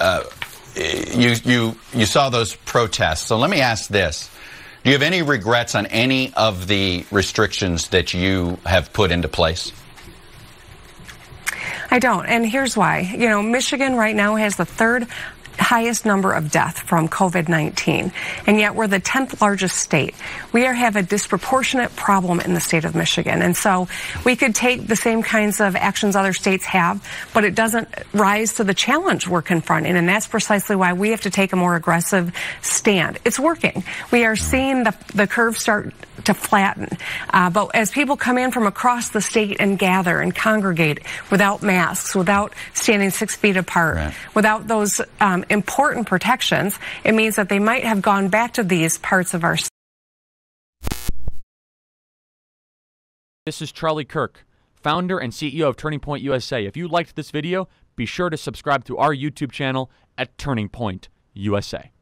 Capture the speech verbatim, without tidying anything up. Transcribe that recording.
uh, you you you saw those protests. So let me ask this. Do you have any regrets on any of the restrictions that you have put into place? I don't, and here's why. You know, Michigan right now has the third highest number of deaths from COVID nineteen, and yet we're the tenth largest state. We are, have a disproportionate problem in the state of Michigan, and so we could take the same kinds of actions other states have, but it doesn't rise to the challenge we're confronting, and that's precisely why we have to take a more aggressive stand. It's working. We are seeing the, the curve start to flatten, uh, but as people come in from across the state and gather and congregate without masks, without standing six feet apart, right. without those um, important protections, it means that they might have gone back to these parts of our state. This is Charlie Kirk, founder and C E O of Turning Point U S A. If you liked this video, be sure to subscribe to our YouTube channel at Turning Point U S A.